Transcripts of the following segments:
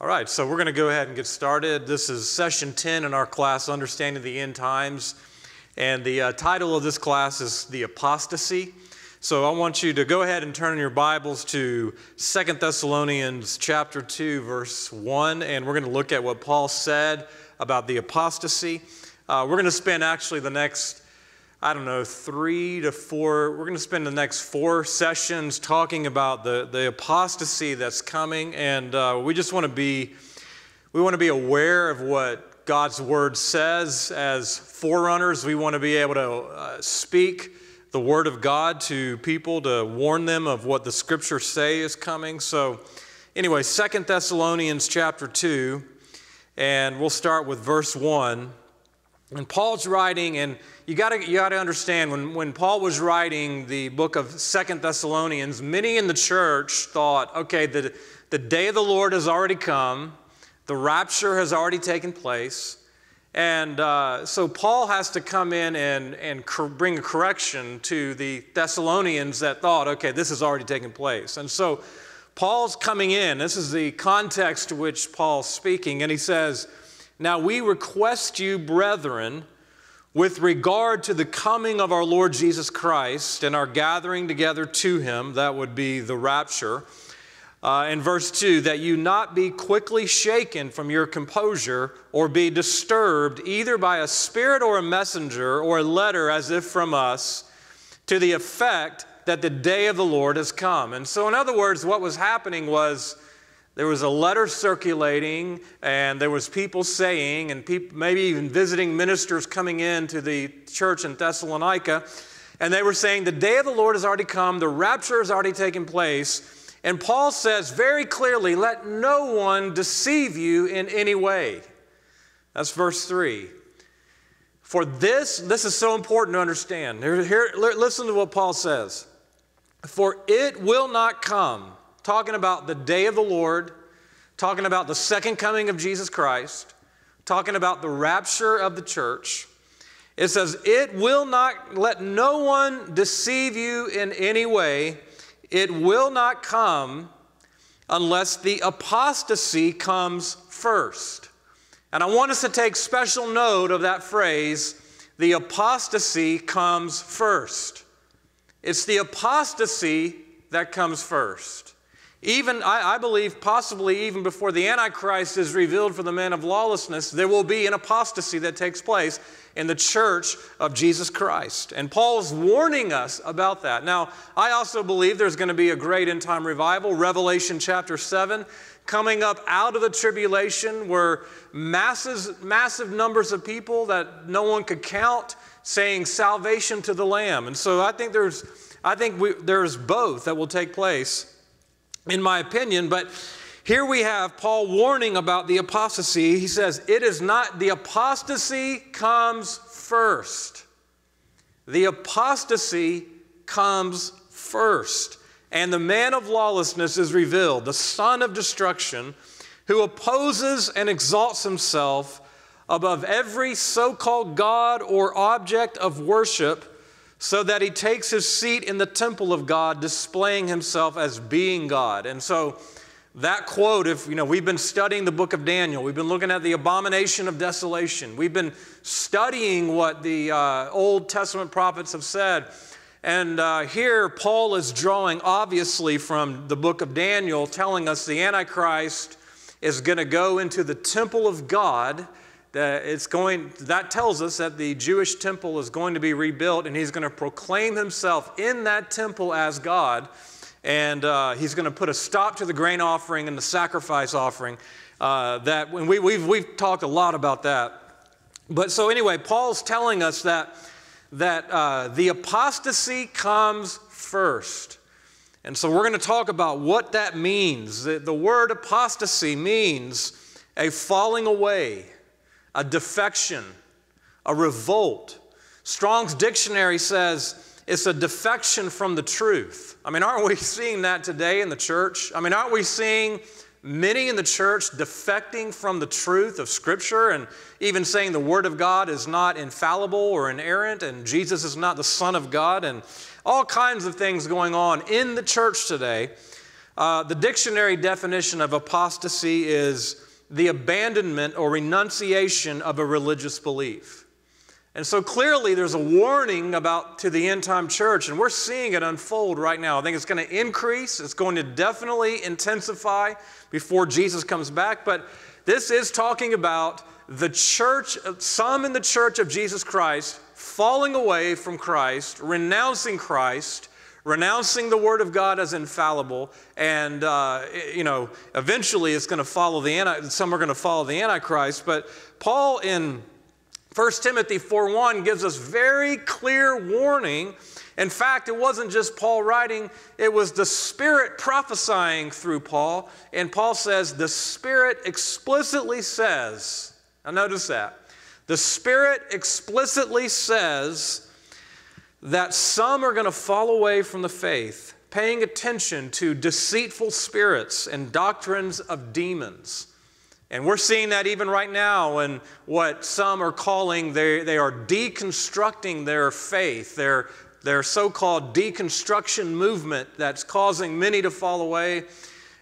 All right, so we're going to go ahead and get started. This is session 10 in our class, Understanding the End Times. And the title of this class is The Apostasy. So I want you to go ahead and turn in your Bibles to 2 Thessalonians chapter 2, verse 1. And we're going to look at what Paul said about the apostasy. We're going to spend actually the next, I don't know, we're going to spend the next 4 sessions talking about the apostasy that's coming. And we want to be aware of what God's word says as forerunners. We want to be able to speak the word of God to people to warn them of what the scriptures say is coming. So anyway, 2 Thessalonians chapter 2, and we'll start with verse 1. And Paul's writing, and you got to understand, when Paul was writing the book of 2 Thessalonians, many in the church thought, okay, the day of the Lord has already come, the rapture has already taken place, and so Paul has to come in and bring a correction to the Thessalonians that thought, okay, this has already taken place. And so Paul's coming in. This is the context to which Paul's speaking, and he says, "Now we request you, brethren, with regard to the coming of our Lord Jesus Christ and our gathering together to him," that would be the rapture, in verse 2, "that you not be quickly shaken from your composure or be disturbed either by a spirit or a messenger or a letter as if from us, to the effect that the day of the Lord has come." And so in other words, what was happening was, there was a letter circulating, and there was people saying, and maybe even visiting ministers coming in to the church in Thessalonica, and they were saying, the day of the Lord has already come, the rapture has already taken place. And Paul says very clearly, let no one deceive you in any way. That's verse 3. For this is so important to understand. Listen to what Paul says. For it will not come, talking about the day of the Lord, talking about the second coming of Jesus Christ, talking about the rapture of the church. It says, it will not, let no one deceive you in any way. It will not come unless the apostasy comes first. And I want us to take special note of that phrase, the apostasy comes first. It's the apostasy that comes first. Even, I believe, possibly even before the Antichrist is revealed for the man of lawlessness, there will be an apostasy that takes place in the church of Jesus Christ. And Paul's warning us about that. Now, I also believe there's going to be a great end-time revival, Revelation chapter 7, coming up out of the tribulation where massive numbers of people that no one could count saying salvation to the Lamb. And so I think there's both that will take place, in my opinion. But here we have Paul warning about the apostasy. He says, it is not, the apostasy comes first. The apostasy comes first. And the man of lawlessness is revealed, the son of destruction, who opposes and exalts himself above every so-called God or object of worship, so that he takes his seat in the temple of God, displaying himself as being God. And so that quote, we've been studying the book of Daniel. We've been looking at the abomination of desolation. We've been studying what the Old Testament prophets have said. And here Paul is drawing, obviously, from the book of Daniel, telling us the Antichrist is going to go into the temple of God. That tells us that the Jewish temple is going to be rebuilt, and he's going to proclaim himself in that temple as God, and he's going to put a stop to the grain offering and the sacrifice offering. We've talked a lot about that. But so anyway, Paul's telling us that the apostasy comes first. And so we're going to talk about what that means. The word apostasy means a falling away, a defection, a revolt. Strong's Dictionary says it's a defection from the truth. I mean, aren't we seeing that today in the church? I mean, aren't we seeing many in the church defecting from the truth of Scripture and even saying the Word of God is not infallible or inerrant and Jesus is not the Son of God and all kinds of things going on in the church today? The dictionary definition of apostasy is the abandonment or renunciation of a religious belief. And so clearly there's a warning about to the end-time church, and we're seeing it unfold right now. I think it's going to increase. It's going to definitely intensify before Jesus comes back. But this is talking about the church, some in the church of Jesus Christ falling away from Christ, renouncing the Word of God as infallible, and eventually it's going to follow the some are going to follow the Antichrist. But Paul in 1 Timothy 4:1 gives us very clear warning. In fact, it wasn't just Paul writing, it was the Spirit prophesying through Paul. And Paul says, the Spirit explicitly says, now notice that, the Spirit explicitly says that some are going to fall away from the faith, paying attention to deceitful spirits and doctrines of demons. And we're seeing that even right now in what some are calling, they are deconstructing their faith, their so-called deconstruction movement that's causing many to fall away.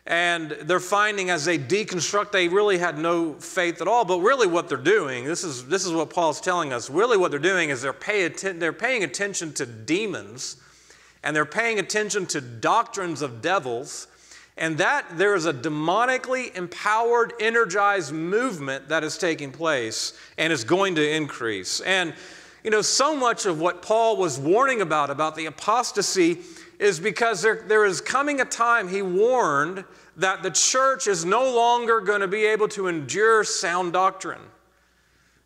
And they're finding as they deconstruct, they really had no faith at all. But really what they're doing, this is what Paul's telling us, really what they're doing is they're paying attention to demons, and they're paying attention to doctrines of devils, and that there is a demonically empowered, energized movement that is taking place and is going to increase. And you know, so much of what Paul was warning about the apostasy, is because there is coming a time, he warned, that the church is no longer going to be able to endure sound doctrine.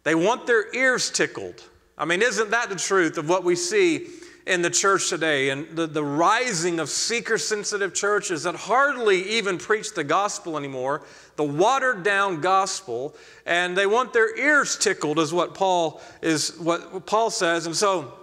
They want their ears tickled. I mean, isn't that the truth of what we see in the church today, and the rising of seeker-sensitive churches that hardly even preach the gospel anymore, the watered-down gospel, and they want their ears tickled, is what Paul says. And so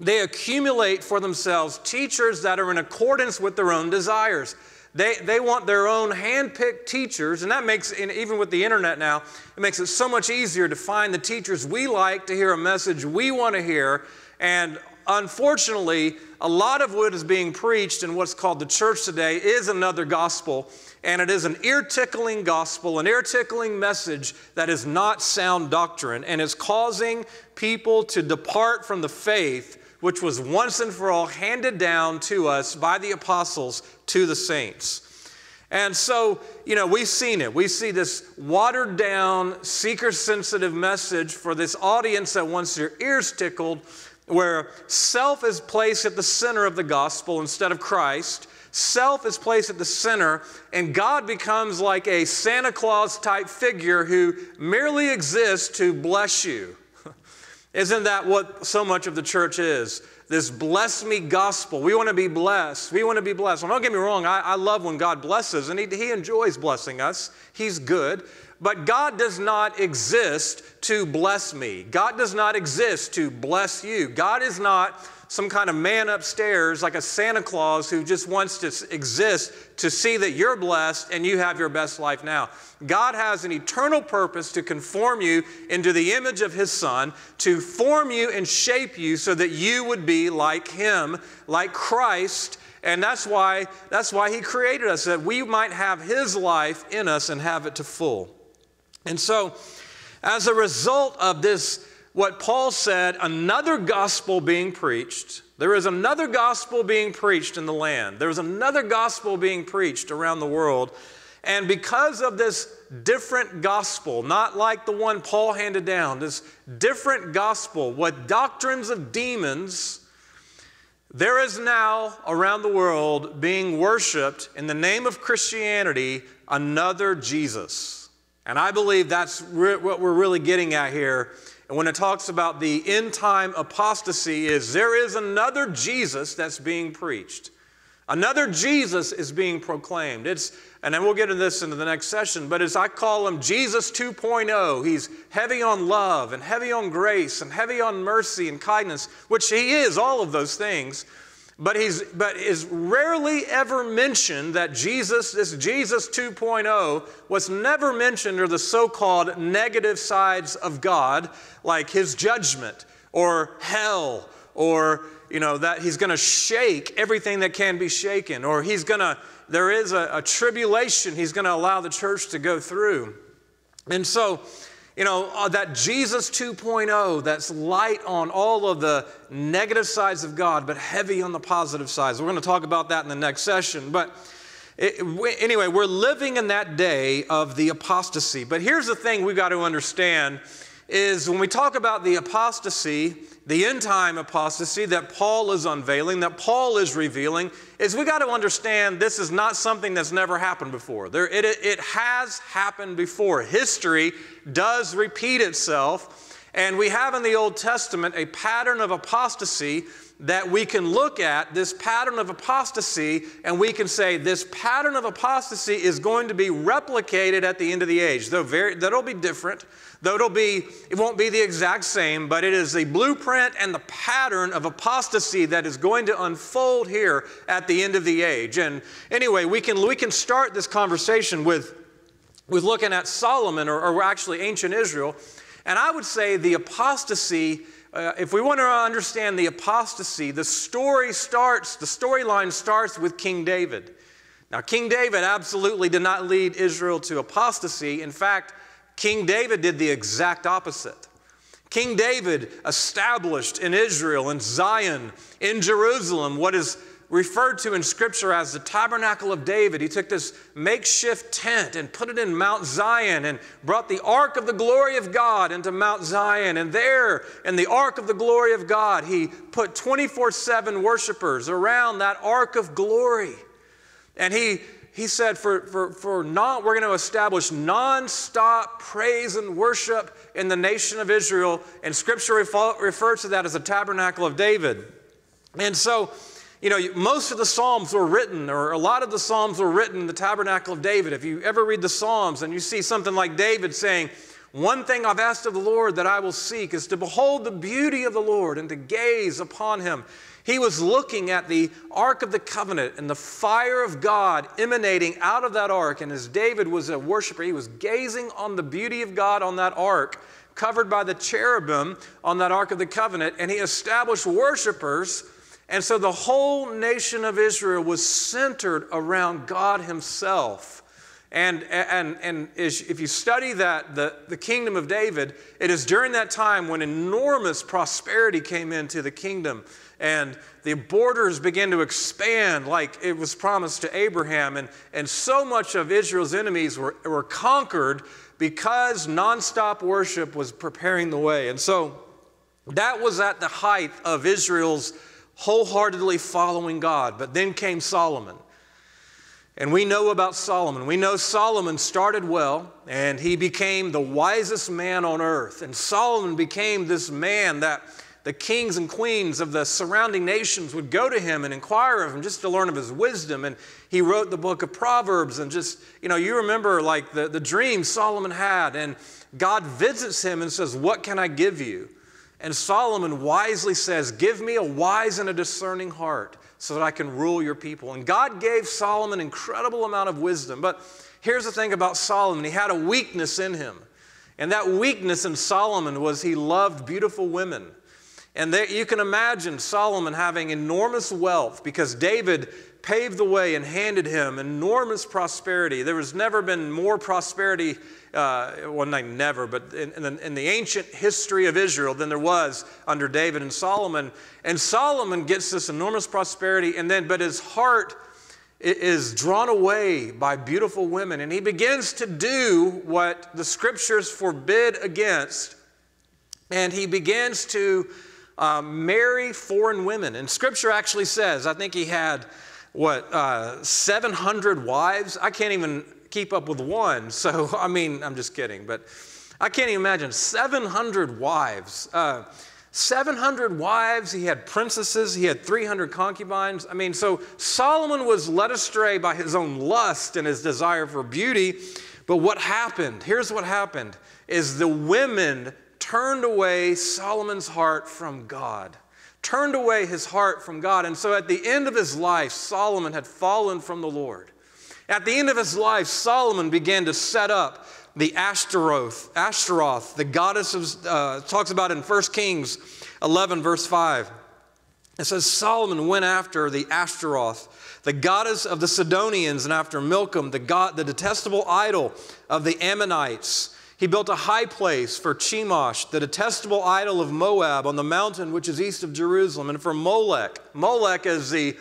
they accumulate for themselves teachers that are in accordance with their own desires. They want their own hand-picked teachers, and that makes, and even with the internet now, it makes it so much easier to find the teachers we like, to hear a message we want to hear. And unfortunately, a lot of what is being preached in what's called the church today is another gospel, and it is an ear-tickling gospel, an ear-tickling message that is not sound doctrine, and is causing people to depart from the faith which was once and for all handed down to us by the apostles to the saints. And so, you know, we've seen it. We see this watered-down, seeker-sensitive message for this audience that wants their ears tickled, where self is placed at the center of the gospel instead of Christ. Self is placed at the center, and God becomes like a Santa Claus-type figure who merely exists to bless you. Isn't that what so much of the church is? This bless me gospel. We want to be blessed. We want to be blessed. Well, don't get me wrong. I love when God blesses, and He enjoys blessing us. He's good. But God does not exist to bless me. God does not exist to bless you. God is not some kind of man upstairs like a Santa Claus who just wants to exist to see that you're blessed and you have your best life now. God has an eternal purpose to conform you into the image of His Son, to form you and shape you so that you would be like Him, like Christ. And that's why He created us, that we might have His life in us and have it to full. And so, as a result of this, what Paul said, another gospel being preached. There is another gospel being preached in the land. There is another gospel being preached around the world. And because of this different gospel, not like the one Paul handed down, this different gospel with doctrines of demons, there is now around the world being worshiped in the name of Christianity another Jesus. And I believe that's what we're really getting at here. And when it talks about the end-time apostasy, is there is another Jesus that's being preached. Another Jesus is being proclaimed. And then we'll get into this in the next session, but I call Him Jesus 2.0. He's heavy on love and heavy on grace and heavy on mercy and kindness, which He is all of those things. But is rarely ever mentioned that this Jesus 2.0 was never mentioned or the so-called negative sides of God, like His judgment or hell or, you know, that he's going to shake everything that can be shaken, or he's going to, there is a tribulation he's going to allow the church to go through. And so, you know, that Jesus 2.0, that's light on all of the negative sides of God, but heavy on the positive sides. We're going to talk about that in the next session. But anyway, we're living in that day of the apostasy. But here's the thing we've got to understand is when we talk about the apostasy, the end time apostasy that Paul is unveiling, that Paul is revealing, is we got to understand this is not something that's never happened before. It has happened before. History does repeat itself, and we have in the Old Testament a pattern of apostasy that we can look at, this pattern of apostasy, and we can say this pattern of apostasy is going to be replicated at the end of the age. Though that'll be different, though it won't be the exact same, but it is the blueprint and the pattern of apostasy that is going to unfold here at the end of the age. And anyway, we can start this conversation with looking at Solomon, or actually ancient Israel. And I would say the apostasy, if we want to understand the apostasy, the storyline starts with King David. Now, King David absolutely did not lead Israel to apostasy. In fact, King David did the exact opposite. King David established in Israel, in Zion, in Jerusalem, what is referred to in Scripture as the Tabernacle of David. He took this makeshift tent and put it in Mount Zion and brought the Ark of the Glory of God into Mount Zion. And there, in the Ark of the Glory of God, he put 24/7 worshipers around that Ark of Glory. And he said, we're going to establish nonstop praise and worship in the nation of Israel. And Scripture refers to that as the Tabernacle of David. And so, you know, most of the Psalms were written, or a lot of the Psalms were written in the Tabernacle of David. If you ever read the Psalms and you see something like David saying, "One thing I've asked of the Lord that I will seek is to behold the beauty of the Lord and to gaze upon him." He was looking at the Ark of the Covenant and the fire of God emanating out of that Ark. And as David was a worshiper, he was gazing on the beauty of God on that Ark, covered by the cherubim on that Ark of the Covenant. And he established worshipers. And so the whole nation of Israel was centered around God himself. And if you study that, the kingdom of David, it is during that time when enormous prosperity came into the kingdom. And the borders began to expand like it was promised to Abraham. And so much of Israel's enemies were conquered because nonstop worship was preparing the way. And so that was at the height of Israel's wholeheartedly following God. But then came Solomon. And we know about Solomon. We know Solomon started well, and he became the wisest man on earth. And Solomon became this man that the kings and queens of the surrounding nations would go to him and inquire of him just to learn of his wisdom. And he wrote the book of Proverbs, and just, you know, you remember like the dreams Solomon had, and God visits him and says, "What can I give you?" And Solomon wisely says, "Give me a wise and a discerning heart so that I can rule your people." And God gave Solomon an incredible amount of wisdom. But here's the thing about Solomon. He had a weakness in him. And that weakness in Solomon was he loved beautiful women. And there, you can imagine Solomon having enormous wealth because David paved the way and handed him enormous prosperity. There has never been more prosperity, well, not never, but in the ancient history of Israel than there was under David and Solomon. And Solomon gets this enormous prosperity, but his heart is drawn away by beautiful women. And he begins to do what the Scriptures forbid against, and he begins to marry foreign women. And Scripture actually says, I think he had, 700 wives? I can't even keep up with one. So, I mean, I'm just kidding, but I can't even imagine 700 wives. 700 wives, he had princesses, he had 300 concubines. I mean, so Solomon was led astray by his own lust and his desire for beauty. But what happened? Here's what happened, is the women turned away Solomon's heart from God. Turned away his heart from God. And so at the end of his life, Solomon had fallen from the Lord. At the end of his life, Solomon began to set up the Ashtaroth, the goddess of, talks about in 1 Kings 11, verse 5. It says Solomon went after the Ashtaroth, the goddess of the Sidonians, and after Milcom, the detestable idol of the Ammonites. He built a high place for Chemosh, the detestable idol of Moab, on the mountain which is east of Jerusalem, and for Molech. Molech is the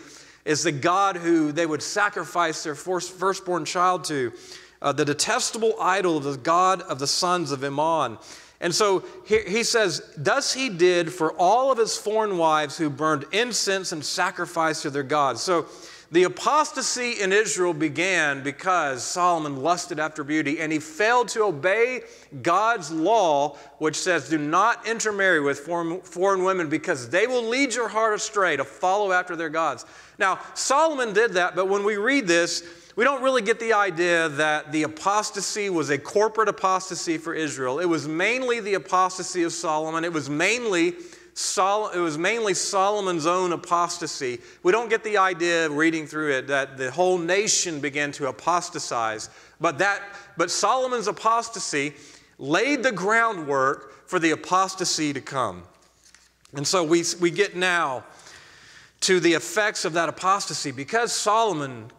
god who they would sacrifice their firstborn child to, the detestable idol of the god of the sons of Ammon. And so he says, thus he did for all of his foreign wives who burned incense and sacrificed to their gods. So the apostasy in Israel began because Solomon lusted after beauty, and he failed to obey God's law, which says, do not intermarry with foreign women because they will lead your heart astray to follow after their gods. Now, Solomon did that, but when we read this, we don't really get the idea that the apostasy was a corporate apostasy for Israel. It was mainly the apostasy of Solomon. It was mainly Solomon's own apostasy. We don't get the idea reading through it that the whole nation began to apostatize. But Solomon's apostasy laid the groundwork for the apostasy to come. And so we get now to the effects of that apostasy. Because Solomon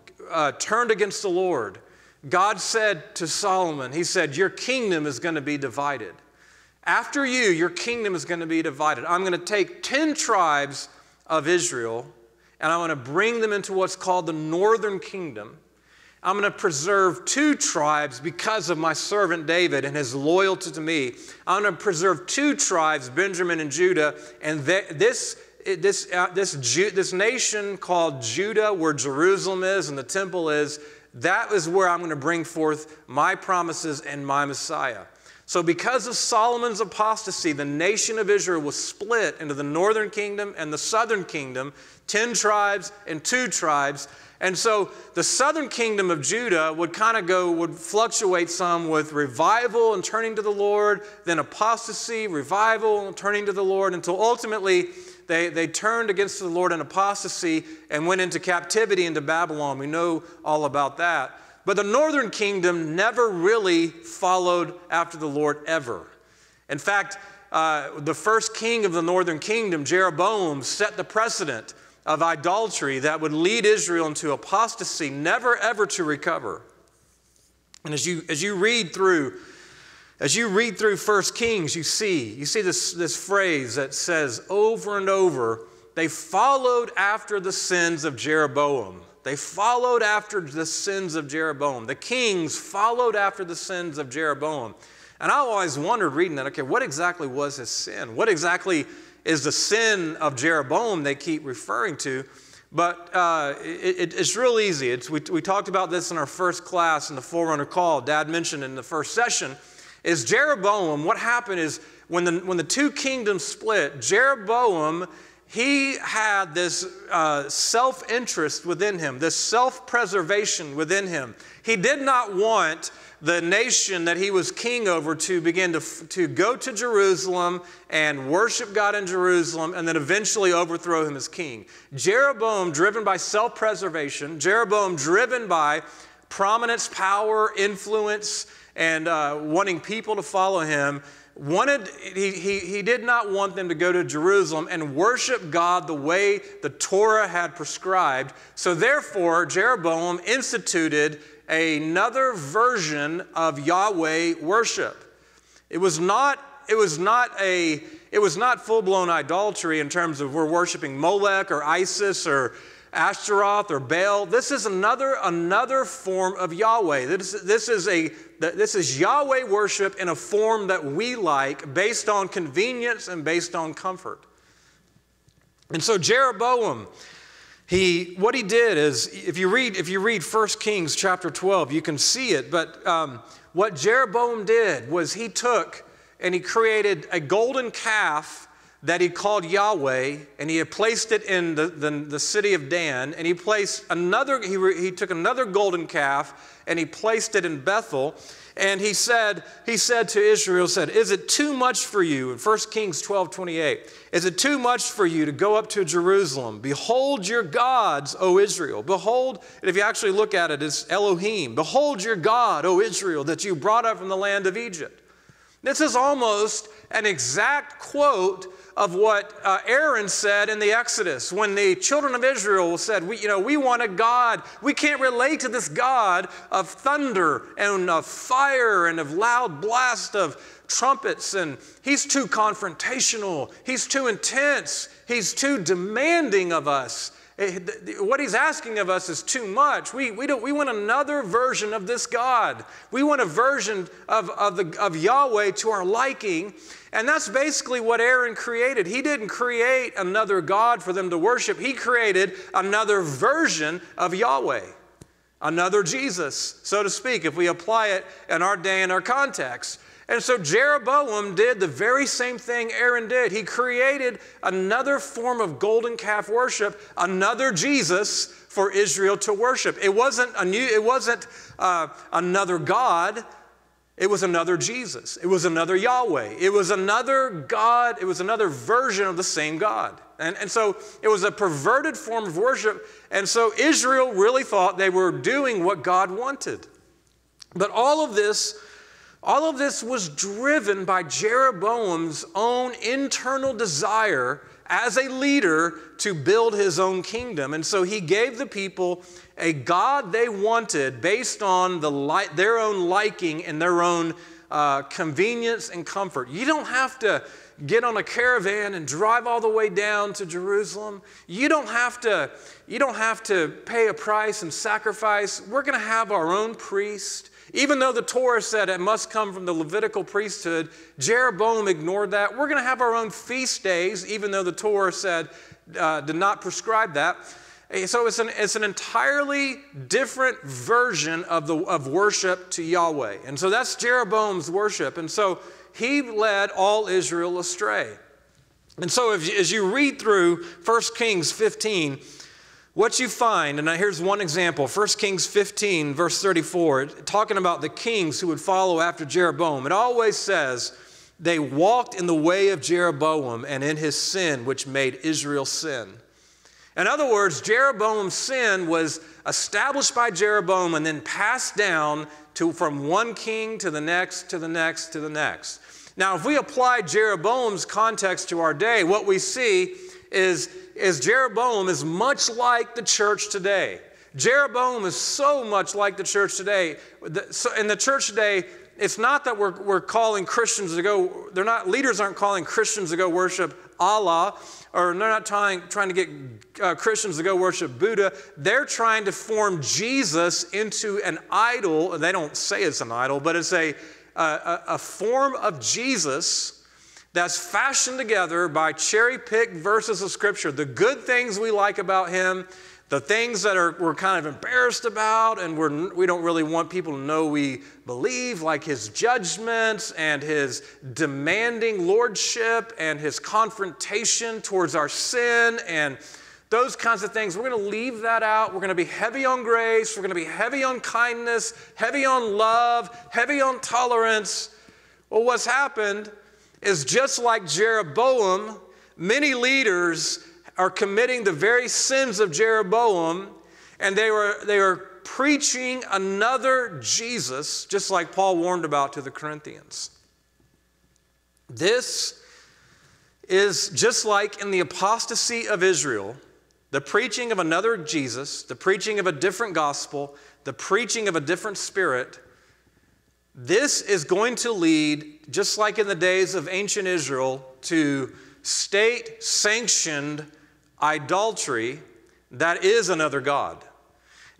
turned against the Lord, God said to Solomon, he said, your kingdom is going to be divided. After you, your kingdom is going to be divided. I'm going to take 10 tribes of Israel, and I'm going to bring them into what's called the northern kingdom. I'm going to preserve 2 tribes because of my servant David and his loyalty to me. I'm going to preserve 2 tribes, Benjamin and Judah, and this nation called Judah, where Jerusalem is and the temple is, that is where I'm going to bring forth my promises and my Messiah. So because of Solomon's apostasy, the nation of Israel was split into the northern kingdom and the southern kingdom, 10 tribes and 2 tribes. And so the southern kingdom of Judah would fluctuate some with revival and turning to the Lord, then apostasy, revival, and turning to the Lord, until ultimately they turned against the Lord in apostasy and went into captivity into Babylon. We know all about that. But the northern kingdom never really followed after the Lord ever. In fact, the first king of the northern kingdom, Jeroboam, set the precedent of idolatry that would lead Israel into apostasy, never ever to recover. And as you read through 1 Kings, you see this phrase that says over and over, they followed after the sins of Jeroboam. They followed after the sins of Jeroboam. The kings followed after the sins of Jeroboam. And I always wondered reading that, okay, what exactly was his sin? What exactly is the sin of Jeroboam they keep referring to? But it's real easy. We talked about this in our first class in the Forerunner Call. Dad mentioned in the first session, is Jeroboam, what happened is when the 2 kingdoms split, Jeroboam, he had this self-interest within him, this self-preservation within him. He did not want the nation that he was king over to begin to go to Jerusalem and worship God in Jerusalem and then eventually overthrow him as king. Jeroboam, driven by self-preservation, Jeroboam driven by prominence, power, influence, and wanting people to follow him, he did not want them to go to Jerusalem and worship God the way the Torah had prescribed. So therefore, Jeroboam instituted another version of Yahweh worship. It was not full-blown idolatry in terms of we're worshiping Molech or Isis or Ashtaroth or Baal. This is another form of Yahweh. This is Yahweh worship in a form that we like, based on convenience and based on comfort. And so Jeroboam, what he did is, if you read 1 Kings chapter 12, you can see it. But what Jeroboam did was he took and he created a golden calf that he called Yahweh, and he had placed it in the city of Dan, and he took another golden calf and he placed it in Bethel, and he said to Israel, is it too much for you, in 1 Kings 12:28, is it too much for you to go up to Jerusalem? Behold your gods, O Israel. Behold, and if you actually look at it, it's Elohim. Behold your God, O Israel, that you brought up from the land of Egypt. This is almost an exact quote of what Aaron said in the Exodus when the children of Israel said, we want a God. We can't relate to this God of thunder and of fire and of loud blast of trumpets. And he's too confrontational. He's too intense. He's too demanding of us. What he's asking of us is too much. We want another version of this God. We want a version of Yahweh to our liking. And that's basically what Aaron created. He didn't create another God for them to worship. He created another version of Yahweh, another Jesus, so to speak, if we apply it in our day and our context. And so Jeroboam did the very same thing Aaron did. He created another form of golden calf worship, another Jesus for Israel to worship. It wasn't another God. It was another Jesus. It was another Yahweh. It was another God. It was another version of the same God. And so it was a perverted form of worship. And so Israel really thought they were doing what God wanted. But all of this was driven by Jeroboam's own internal desire as a leader to build his own kingdom. And so he gave the people a God they wanted based on their own liking and their own convenience and comfort. You don't have to get on a caravan and drive all the way down to Jerusalem. You don't have to pay a price and sacrifice. We're going to have our own priest. Even though the Torah said it must come from the Levitical priesthood, Jeroboam ignored that. We're going to have our own feast days, even though the Torah said did not prescribe that. So it's an entirely different version of worship to Yahweh. And so that's Jeroboam's worship. And so he led all Israel astray. And so as you read through 1 Kings 15, what you find, and here's one example, 1 Kings 15, verse 34, talking about the kings who would follow after Jeroboam. It always says, they walked in the way of Jeroboam and in his sin, which made Israel sin. In other words, Jeroboam's sin was established by Jeroboam and then passed down from one king to the next, to the next, to the next. Now, if we apply Jeroboam's context to our day, what we see is Jeroboam is much like the church today. Jeroboam is so much like the church today. In the church today, it's not that we're calling Christians to go, leaders aren't calling Christians to go worship Allah, or they're not trying to get Christians to go worship Buddha. They're trying to form Jesus into an idol. They don't say it's an idol, but it's a form of Jesus that's fashioned together by cherry-picked verses of Scripture, the good things we like about him, the things that we're kind of embarrassed about and we don't really want people to know we believe, like his judgments and his demanding lordship and his confrontation towards our sin and those kinds of things. We're going to leave that out. We're going to be heavy on grace. We're going to be heavy on kindness, heavy on love, heavy on tolerance. Well, what's happened is just like Jeroboam, many leaders are committing the very sins of Jeroboam, and they are preaching another Jesus, just like Paul warned about to the Corinthians. This is just like in the apostasy of Israel, the preaching of another Jesus, the preaching of a different gospel, the preaching of a different spirit. This is going to lead, just like in the days of ancient Israel, to state-sanctioned idolatry that is another God.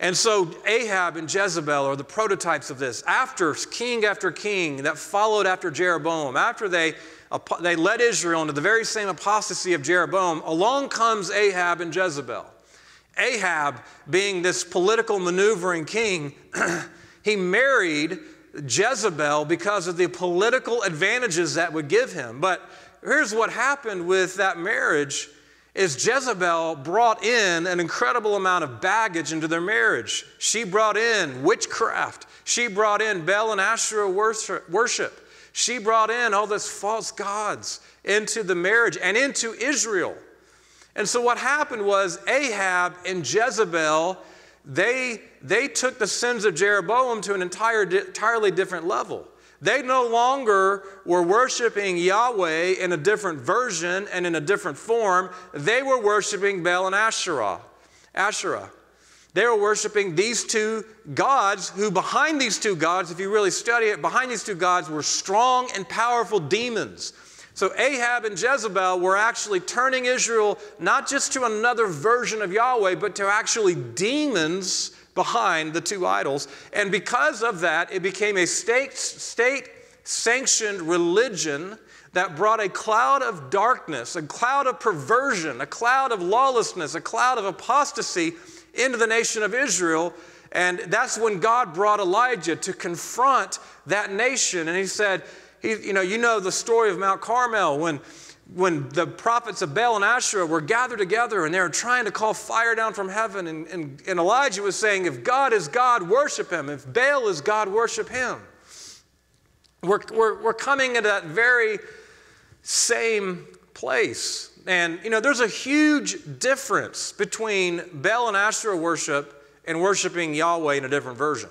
And so Ahab and Jezebel are the prototypes of this. After king that followed after Jeroboam, after they led Israel into the very same apostasy of Jeroboam, along comes Ahab and Jezebel. Ahab, being this political maneuvering king, he married Jezebel because of the political advantages that would give him. But here's what happened with that marriage is Jezebel brought in an incredible amount of baggage into their marriage. She brought in witchcraft. She brought in Baal and Asherah worship. She brought in all those false gods into the marriage and into Israel. And so what happened was Ahab and Jezebel, they took the sins of Jeroboam to an entirely different level. They no longer were worshiping Yahweh in a different version and in a different form. They were worshiping Baal and Asherah. They were worshiping these two gods, who behind these two gods, if you really study it, behind these two gods were strong and powerful demons. So Ahab and Jezebel were actually turning Israel not just to another version of Yahweh, but to actually demons behind the two idols. And because of that, it became a state-sanctioned religion that brought a cloud of darkness, a cloud of perversion, a cloud of lawlessness, a cloud of apostasy into the nation of Israel. And that's when God brought Elijah to confront that nation. And he said, you know the story of Mount Carmel when the prophets of Baal and Asherah were gathered together and they were trying to call fire down from heaven. And Elijah was saying, if God is God, worship him. If Baal is God, worship him. We're coming into that very same place. And, you know, there's a huge difference between Baal and Asherah worship and worshiping Yahweh in a different version.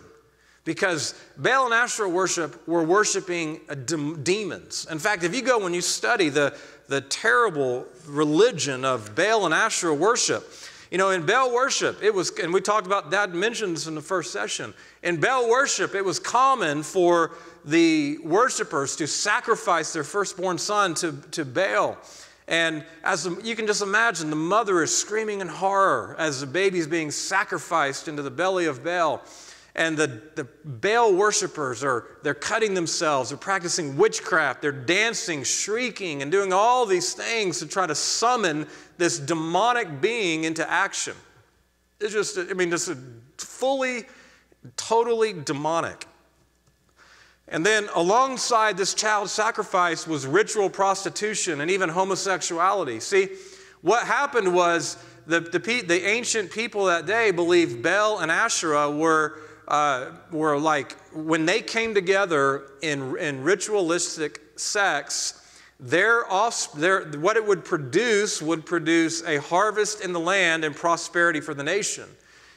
Because Baal and Asherah worship were worshiping demons. In fact, if you go and you study the terrible religion of Baal and Asherah worship, you know, in Baal worship, it was, and we talked about that, mentioned this in the first session. In Baal worship, it was common for the worshipers to sacrifice their firstborn son to Baal. And as you can just imagine, the mother is screaming in horror as the baby's being sacrificed into the belly of Baal. And the Baal worshipers they're cutting themselves, they're practicing witchcraft, they're dancing, shrieking, and doing all these things to try to summon this demonic being into action. It's just, I mean, just fully, totally demonic. And then alongside this child sacrifice was ritual prostitution and even homosexuality. See, what happened was the ancient people that day believed Baal and Asherah were like, when they came together in ritualistic sex, what it would produce a harvest in the land and prosperity for the nation.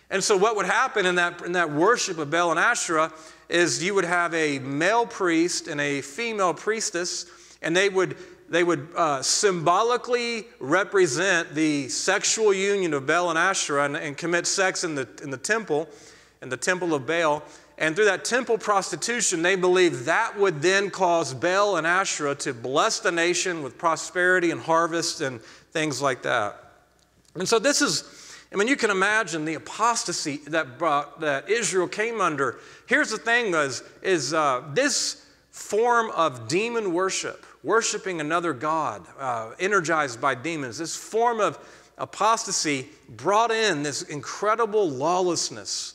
And so what would happen in that worship of Baal and Asherah is you would have a male priest and a female priestess, and they would symbolically represent the sexual union of Baal and Asherah and commit sex in the temple of Baal. And through that temple prostitution, they believed that would then cause Baal and Asherah to bless the nation with prosperity and harvest and things like that. And so this is, I mean, you can imagine the apostasy that Israel came under. Here's the thing, this form of demon worship, worshiping another god, energized by demons, this form of apostasy brought in this incredible lawlessness,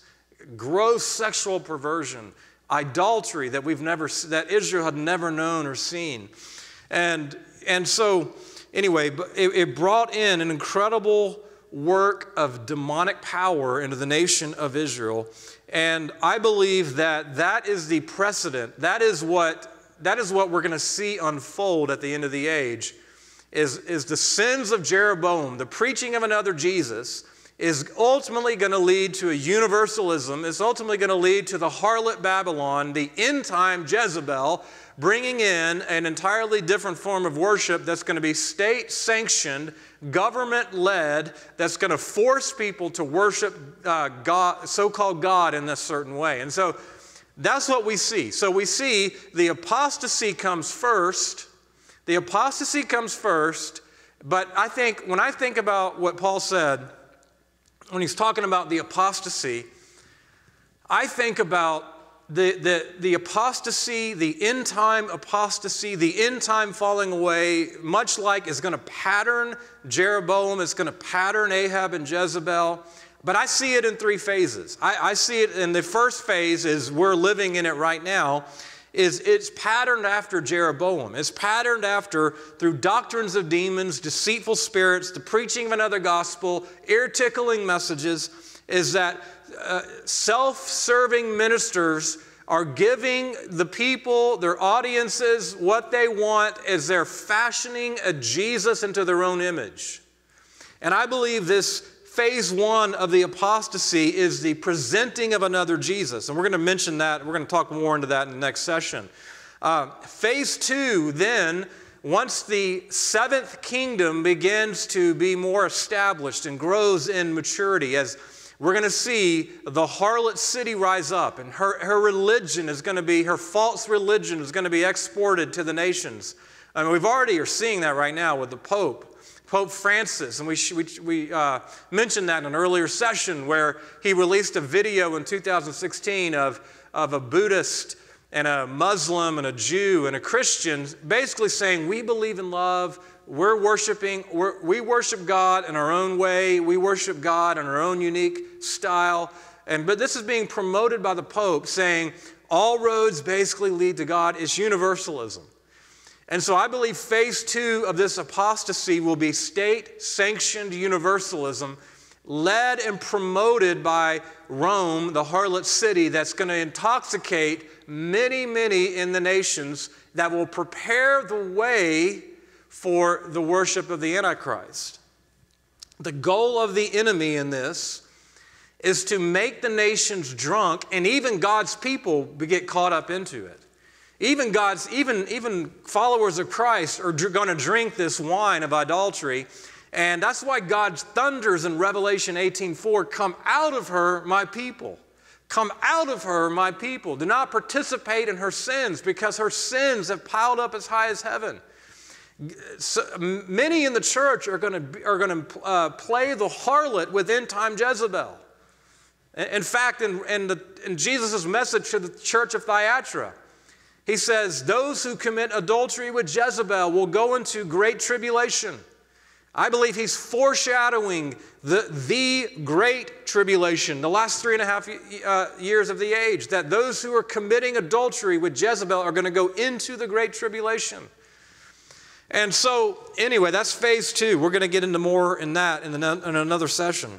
gross sexual perversion, idolatry that Israel had never known or seen. And so, anyway, it brought in an incredible work of demonic power into the nation of Israel. And I believe that is the precedent. That is what we're going to see unfold at the end of the age is the sins of Jeroboam, the preaching of another Jesus, is ultimately going to lead to a universalism. It's ultimately going to lead to the harlot Babylon, the end-time Jezebel, bringing in an entirely different form of worship that's going to be state-sanctioned, government-led, that's going to force people to worship so-called God in this certain way. And so that's what we see. So we see the apostasy comes first. The apostasy comes first. But I think when I think about what Paul said, when he's talking about the apostasy, I think about the apostasy, the end-time apostasy, the end-time falling away, much like is going to pattern Jeroboam, it's going to pattern Ahab and Jezebel. But I see it in three phases. I see it in the first phase is we're living in it right now. Is it's patterned after Jeroboam. It's patterned after through doctrines of demons, deceitful spirits, the preaching of another gospel, ear-tickling messages, is that self-serving ministers are giving the people, their audiences, what they want as they're fashioning a Jesus into their own image. And I believe this phase one of the apostasy is the presenting of another Jesus. And we're going to mention that. We're going to talk more into that in the next session. Phase two, then, once the seventh kingdom begins to be more established and grows in maturity, as we're going to see the harlot city rise up, and her religion is going to be, her false religion is going to be exported to the nations. I mean, we've already are seeing that right now with the Pope Francis, and we mentioned that in an earlier session where he released a video in 2016 of a Buddhist and a Muslim and a Jew and a Christian basically saying, we believe in love, we're worshiping, we worship God in our own way, we worship God in our own unique style. But this is being promoted by the Pope, saying all roads basically lead to God. It's universalism. And so I believe phase two of this apostasy will be state-sanctioned universalism, led and promoted by Rome, the harlot city, that's going to intoxicate many, many in the nations, that will prepare the way for the worship of the Antichrist. The goal of the enemy in this is to make the nations drunk, and even God's people get caught up into it. Even followers of Christ are going to drink this wine of idolatry. And that's why God thunders in Revelation 18:4, come out of her, my people. Come out of her, my people. Do not participate in her sins, because her sins have piled up as high as heaven. So many in the church are going to play the harlot with end-time Jezebel. In fact, in Jesus' message to the church of Thyatira, he says, those who commit adultery with Jezebel will go into great tribulation. I believe he's foreshadowing the great tribulation, the last 3.5 years of the age, that those who are committing adultery with Jezebel are going to go into the great tribulation. And so, anyway, that's phase two. We're going to get into more in that in another session.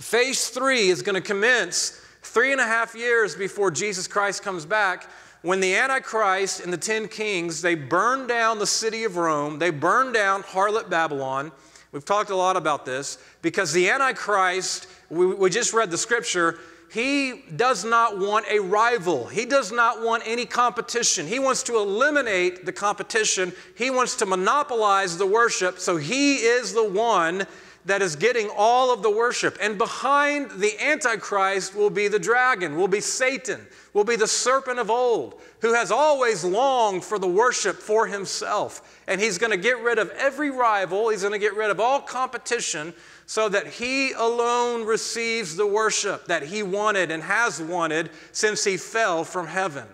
Phase three is going to commence 3.5 years before Jesus Christ comes back, when the Antichrist and the 10 kings, they burn down the city of Rome, they burn down harlot Babylon. We've talked a lot about this, because the Antichrist, we just read the scripture, he does not want a rival. He does not want any competition. He wants to eliminate the competition. He wants to monopolize the worship, so he is the one that is getting all of the worship. And behind the Antichrist will be the dragon, will be Satan, will be the serpent of old, who has always longed for the worship for himself. And he's going to get rid of every rival. He's going to get rid of all competition, so that he alone receives the worship that he wanted and has wanted since he fell from heaven.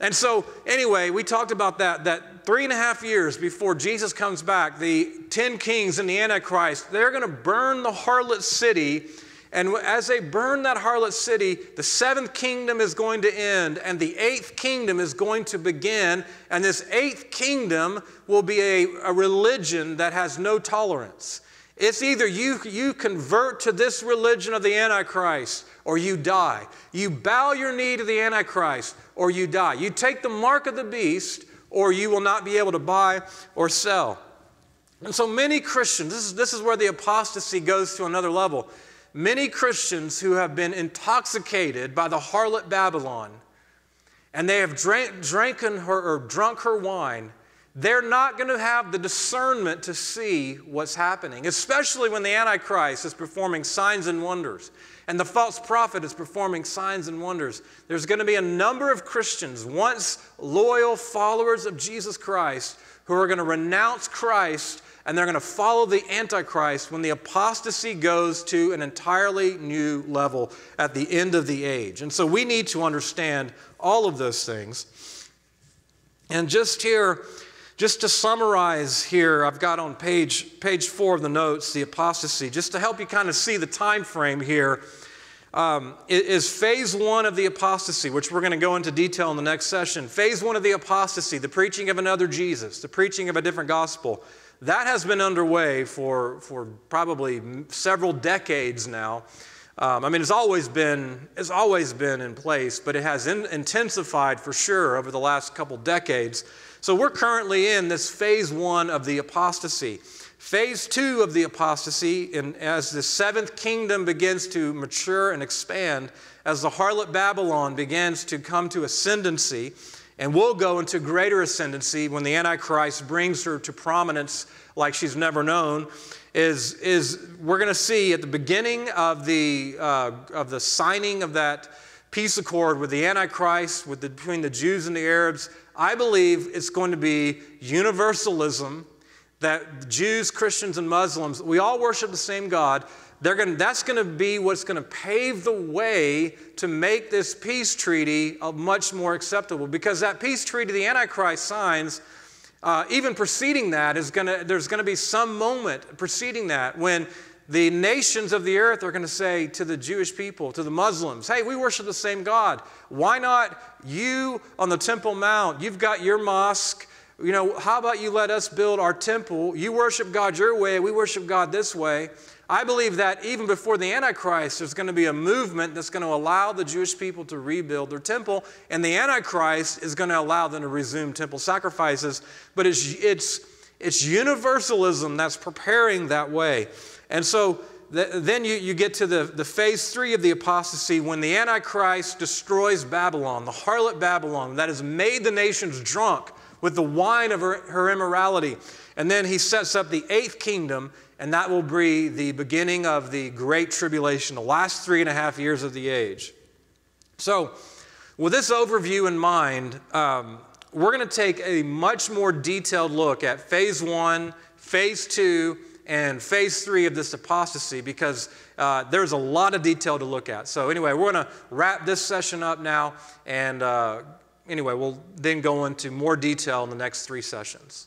And so, anyway, we talked about that 3.5 years before Jesus comes back, the 10 kings and the Antichrist, they're going to burn the harlot city. And as they burn that harlot city, the 7th kingdom is going to end, and the 8th kingdom is going to begin. And this 8th kingdom will be a religion that has no tolerance. It's either you convert to this religion of the Antichrist, or you die. You bow your knee to the Antichrist, or you die. You take the mark of the beast, or you will not be able to buy or sell. And so many Christians, this is where the apostasy goes to another level. Many Christians who have been intoxicated by the harlot Babylon, and they have drunk her wine, they're not going to have the discernment to see what's happening, especially when the Antichrist is performing signs and wonders, and the false prophet is performing signs and wonders. There's going to be a number of Christians, once loyal followers of Jesus Christ, who are going to renounce Christ, and they're going to follow the Antichrist when the apostasy goes to an entirely new level at the end of the age. And so we need to understand all of those things. And just to summarize here, I've got on page 4 of the notes, the apostasy, just to help you kind of see the time frame here, is phase one of the apostasy, which we're going to go into detail in the next session. Phase one of the apostasy, the preaching of another Jesus, the preaching of a different gospel, that has been underway for probably several decades now. I mean, it's always been in place, but it has intensified for sure over the last couple decades. So we're currently in this phase one of the apostasy. Phase two of the apostasy, and as the 7th kingdom begins to mature and expand, as the harlot Babylon begins to come to ascendancy, And we'll go into greater ascendancy when the Antichrist brings her to prominence like she's never known, is we're going to see at the beginning of the signing of that peace accord with the Antichrist, between the Jews and the Arabs, I believe it's going to be universalism, that Jews, Christians, and Muslims, we all worship the same God. That's going to be what's going to pave the way to make this peace treaty much more acceptable, because that peace treaty the Antichrist signs, even preceding that, there's going to be some moment preceding that when the nations of the earth are going to say to the Jewish people, to the Muslims, hey, we worship the same God. Why not you on the Temple Mount? You've got your mosque. You know, how about you let us build our temple? You worship God your way. We worship God this way. I believe that even before the Antichrist, there's going to be a movement that's going to allow the Jewish people to rebuild their temple, and the Antichrist is going to allow them to resume temple sacrifices. But it's universalism that's preparing that way. And so then you get to the phase three of the apostasy, when the Antichrist destroys Babylon, the harlot Babylon that has made the nations drunk with the wine of her immorality. And then he sets up the eighth kingdom, and that will be the beginning of the Great Tribulation, the last 3.5 years of the age. So with this overview in mind, we're going to take a much more detailed look at phase one, phase two, and phase three of this apostasy, because there's a lot of detail to look at. So anyway, we're going to wrap this session up now, and anyway, we'll then go into more detail in the next 3 sessions.